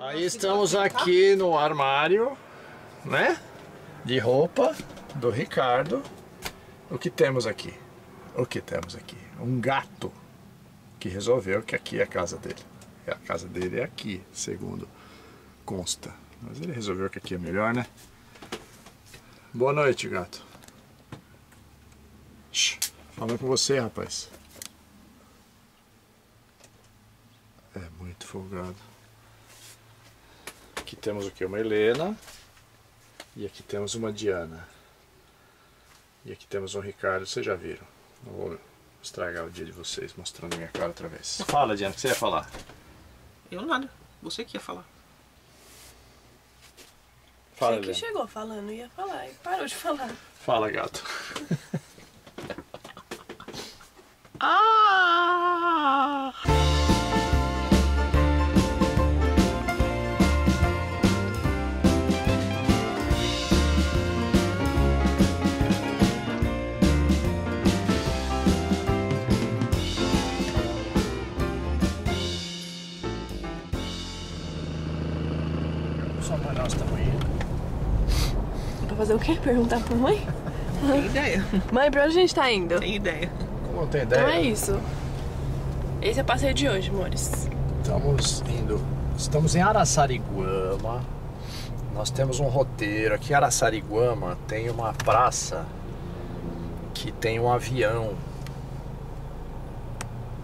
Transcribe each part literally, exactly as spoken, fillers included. Aí estamos aqui no armário, né? De roupa do Ricardo. O que temos aqui? O que temos aqui? Um gato que resolveu que aqui é a casa dele. A casa dele é aqui, segundo consta. Mas ele resolveu que aqui é melhor, né? Boa noite, gato. Falando com você, rapaz. É muito folgado. Aqui temos o que? Uma Helena. E aqui temos uma Diana. E aqui temos um Ricardo, vocês já viram. Não vou estragar o dia de vocês mostrando minha cara outra vez. Fala, Diana, o que você ia falar? Eu nada, você que ia falar. Fala, você que Diana. Chegou falando, ia falar e parou de falar. Fala, gato. Ah! Só para nós estamos indo. Pra fazer o quê? Perguntar pra mãe? Tem ideia. Mãe, pra onde a gente tá indo? Tem ideia. Não tem ideia. Então é isso. Esse é o passeio de hoje, amores. Estamos indo. Estamos em Araçariguama. Nós temos um roteiro. Aqui em Araçariguama tem uma praça que tem um avião.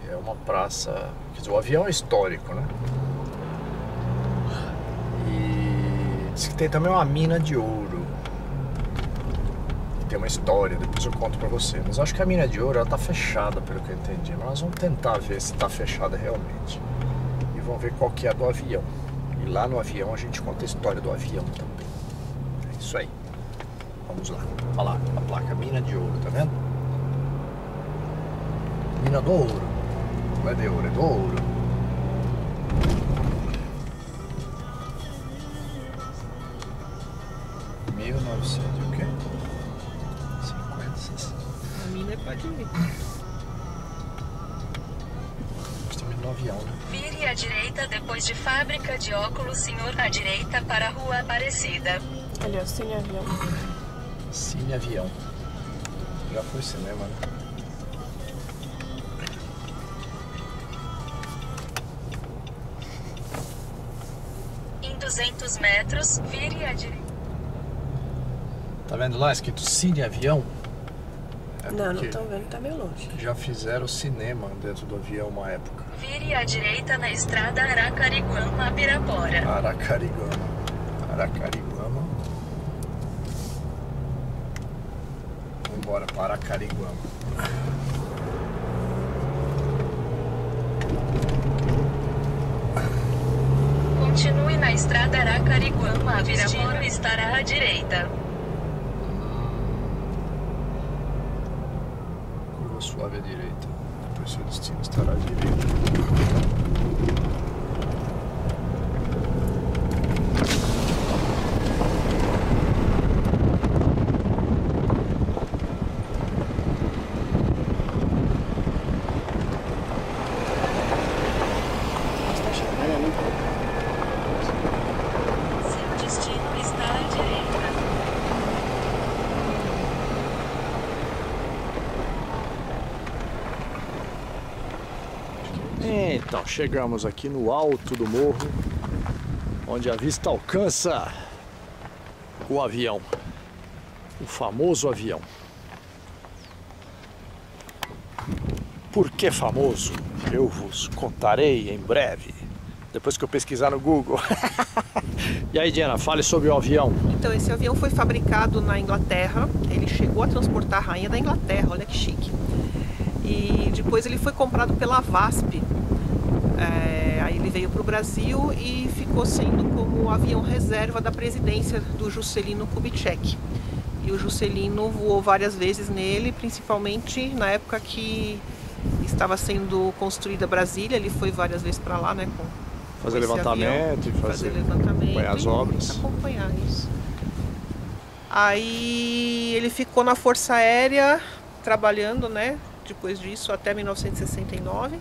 É uma praça. Quer dizer, o avião é histórico, né? E diz que tem também uma mina de ouro. Tem uma história, depois eu conto pra você. Mas eu acho que a mina de ouro, ela tá fechada, pelo que eu entendi. Mas nós vamos tentar ver se tá fechada realmente. E vamos ver qual que é a do avião. E lá no avião a gente conta a história do avião também. É isso aí. Vamos lá. Olha lá, a placa mina de ouro, tá vendo? Mina do ouro. Não é de ouro, é do ouro. mil e novecentos e o quê? A mina pode ir. Estamos no avião, né? Vire à direita depois de fábrica de óculos, senhor. À direita para a rua Aparecida. Olha, o Cine Avião. Cine Avião. Já foi cinema, né? Em duzentos metros, vire à direita. Tá vendo lá escrito Cine Avião? É não, não estão vendo, tá meio longe. Já fizeram cinema dentro do avião uma época. Vire à direita na estrada Araçariguama-Pirapora. Araçariguama. Araçariguama. Vamos embora para Araçariguama. Continue na estrada Araçariguama. A Pirapora estará à direita. Suave à direita, depois seu destino estará à direita. Seu destino está à direita. Então, chegamos aqui no alto do morro, onde a vista alcança o avião, o famoso avião. Por que famoso? Eu vos contarei em breve, depois que eu pesquisar no Google. E aí, Diana, fale sobre o avião. Então, esse avião foi fabricado na Inglaterra, ele chegou a transportar a rainha da Inglaterra, olha que chique. E depois ele foi comprado pela VASP. É, aí ele veio para o Brasil e ficou sendo como avião reserva da presidência do Juscelino Kubitschek. E o Juscelino voou várias vezes nele, principalmente na época que estava sendo construída Brasília. Ele foi várias vezes para lá, né? Com, fazer, com levantamento, avião, fazer, fazer levantamento, acompanhar as obras. Acompanhar isso. Aí ele ficou na Força Aérea trabalhando, né? Depois disso, até mil novecentos e sessenta e nove.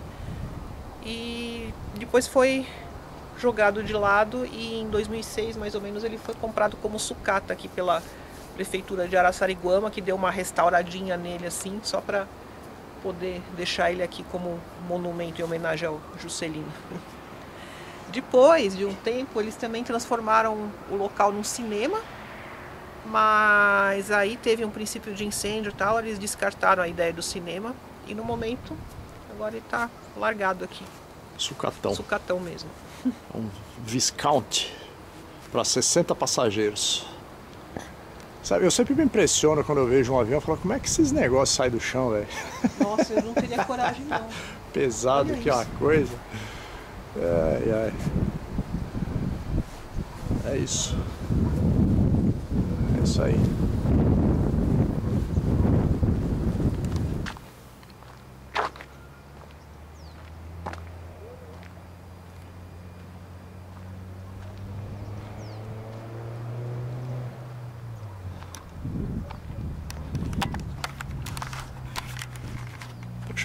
E depois foi jogado de lado, e em dois mil e seis, mais ou menos, ele foi comprado como sucata aqui pela prefeitura de Araçariguama, que deu uma restauradinha nele assim, só para poder deixar ele aqui como monumento em homenagem ao Juscelino. Depois de um tempo, eles também transformaram o local num cinema, mas aí teve um princípio de incêndio e tal, eles descartaram a ideia do cinema e no momento agora ele está largado aqui. Sucatão. Sucatão mesmo. Um Viscount para sessenta passageiros. Sabe, eu sempre me impressiono quando eu vejo um avião e falo, como é que esses negócios saem do chão, velho? Nossa, eu não teria coragem não. Pesado. Olha que isso. É uma coisa. Ai, ai. É isso. É isso aí.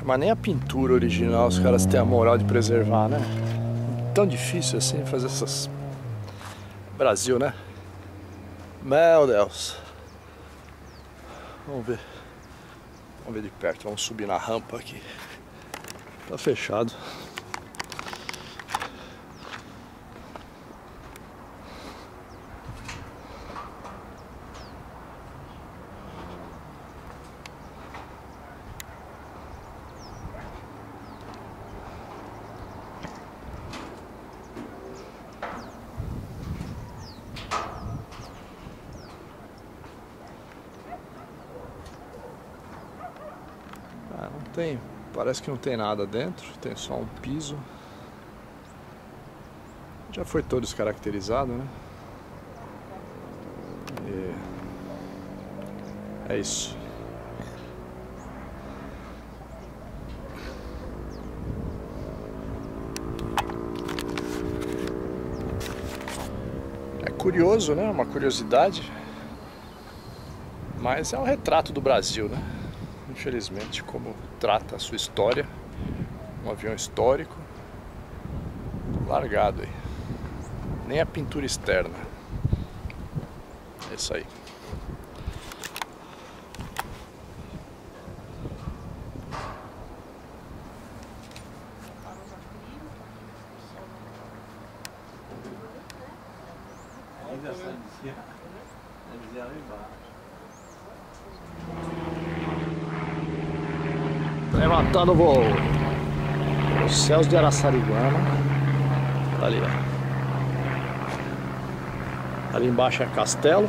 Mas nem a pintura original os caras têm a moral de preservar, né? Tão difícil assim fazer essas... Brasil, né? Meu Deus! Vamos ver. Vamos ver de perto. Vamos subir na rampa aqui. Tá fechado. Tem, parece que não tem nada dentro, tem só um piso. Já foi todo descaracterizado, né? E é isso. É curioso, né? Uma curiosidade. Mas é um retrato do Brasil, né? Infelizmente, como trata a sua história, um avião histórico, largado aí, nem a pintura externa, é isso aí. Levantando o voo, os céus de Araçariguama, tá ali, ó. Ali embaixo é Castelo,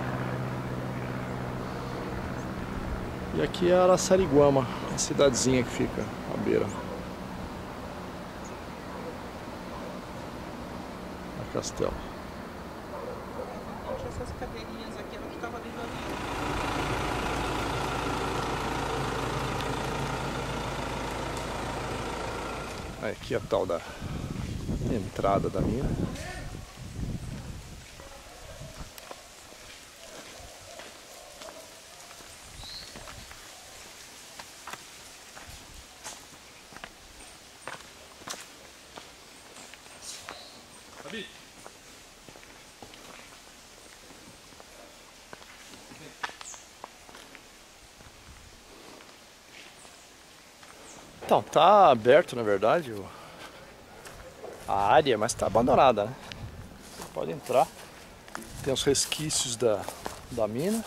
e aqui é Araçariguama, a cidadezinha que fica à beira. A Castelo. Essas cadeirinhas aqui eram que estavam dentro do avião. Aqui a tal da entrada da mina. Então, tá aberto, na verdade, a área, mas tá abandonada, né? Você pode entrar. Tem os resquícios da, da mina.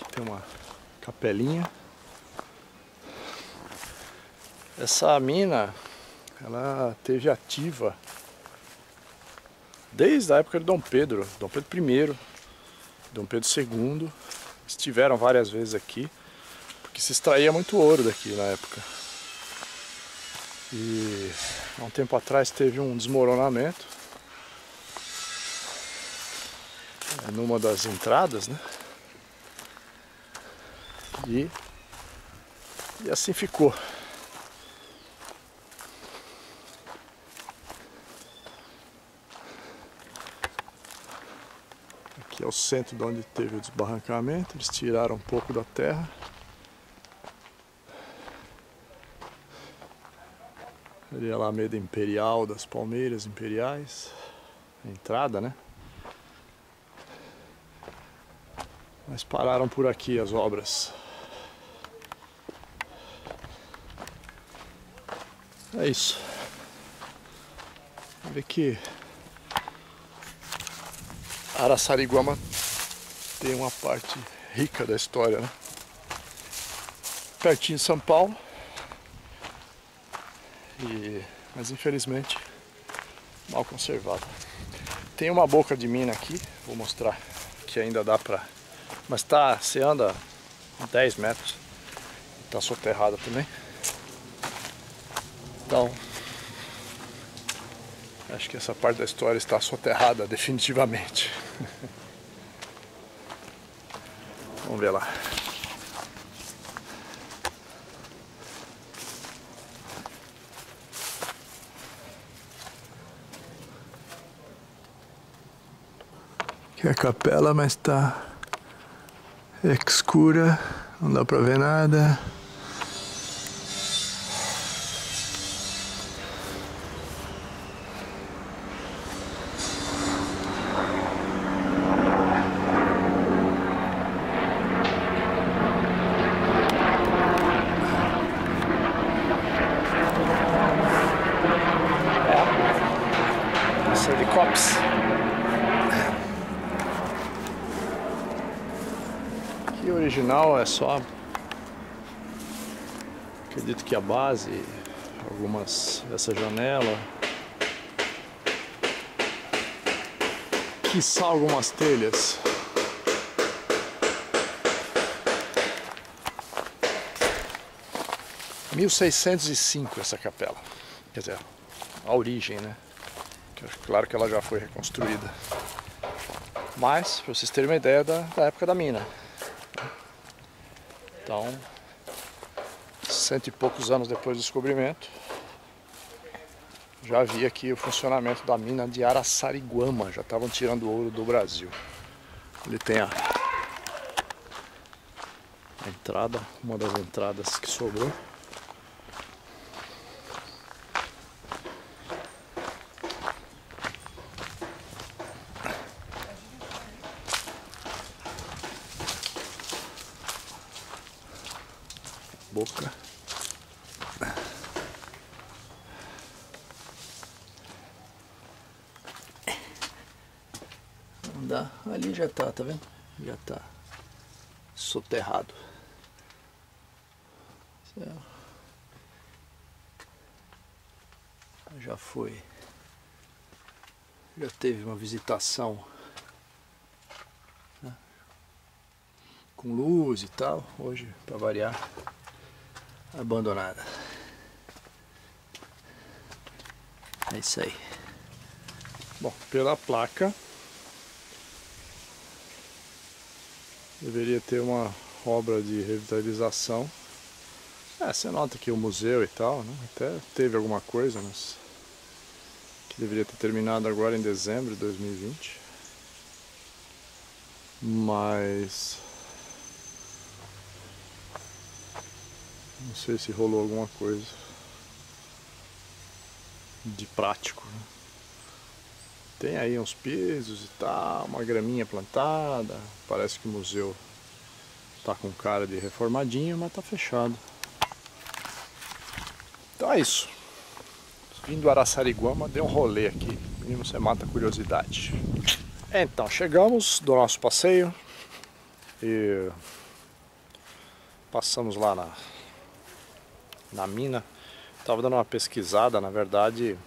Aqui tem uma capelinha. Essa mina, ela esteve ativa desde a época de Dom Pedro. Dom Pedro I, Dom Pedro segundo. Estiveram várias vezes aqui. Que se extraía muito ouro daqui na época. E há um tempo atrás teve um desmoronamento numa das entradas, né? E, e assim ficou. Aqui é o centro de onde teve o desbarrancamento. Eles tiraram um pouco da terra. ali a Alameda Imperial das Palmeiras Imperiais, a entrada, né? Mas pararam por aqui as obras. É isso. Vê que Araçariguama tem uma parte rica da história, né? Pertinho de São Paulo. E, mas infelizmente mal conservado. Tem uma boca de mina aqui, vou mostrar que ainda dá pra... Mas tá, você anda dez metros, tá soterrada também. Então, acho que essa parte da história está soterrada definitivamente. Vamos ver lá. Aqui é a capela, mas tá escura, não dá pra ver nada. Original é só, acredito que a base, algumas, essa janela, quiçá algumas telhas. mil seiscentos e cinco essa capela, quer dizer, a origem, né? Claro que ela já foi reconstruída, mas para vocês terem uma ideia da, da época da mina. Então, cento e poucos anos depois do descobrimento, já havia aqui o funcionamento da mina de Araçariguama, já estavam tirando ouro do Brasil. Ele tem a, a entrada, uma das entradas que sobrou. Boca. Não dá. Ali já tá, tá vendo? Já tá soterrado. Já foi. Já teve uma visitação, né? Com luz e tal. Hoje, para variar, abandonada. É isso aí. Bom, pela placa deveria ter uma obra de revitalização. É, você nota que o museu e tal, né? Até teve alguma coisa, mas que deveria ter terminado agora em dezembro de dois mil e vinte. Mas não sei se rolou alguma coisa de prático, né? Tem aí uns pisos e tal, uma graminha plantada. Parece que o museu tá com cara de reformadinho, mas tá fechado. Então é isso. Vindo a Araçariguama, dei um rolê aqui. Menino, você mata a curiosidade. Então, chegamos do nosso passeio e passamos lá na... na mina. Estava dando uma pesquisada, na verdade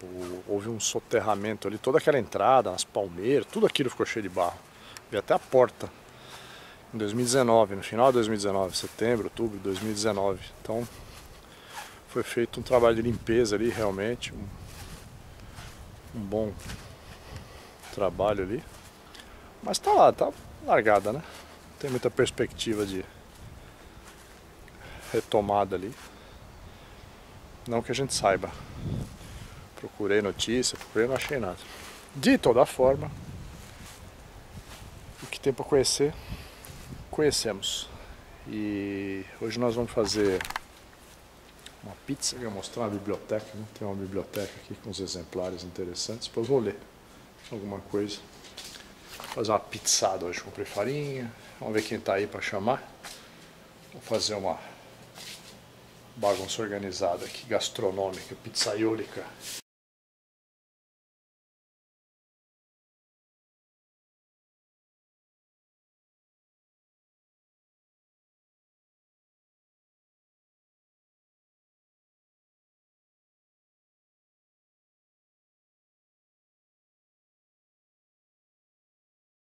o, houve um soterramento ali, toda aquela entrada, as palmeiras, tudo aquilo ficou cheio de barro, e até a porta, em dois mil e dezenove, no final de dois mil e dezenove, setembro, outubro de dois mil e dezenove, então foi feito um trabalho de limpeza ali, realmente, um, um bom trabalho ali, mas tá lá, tá largada, né? Não tem muita perspectiva de retomada ali, não que a gente saiba. Procurei notícia, procurei, não achei nada. De toda forma, o que tem para conhecer, conhecemos. E hoje nós vamos fazer uma pizza. Eu ia mostrar a biblioteca, né? Tem uma biblioteca aqui com uns exemplares interessantes. Depois vou ler alguma coisa. Vou fazer uma pizzada hoje, comprei farinha. Vamos ver quem está aí para chamar. Vou fazer uma bagunça organizada aqui, gastronômica, pizzaiólica.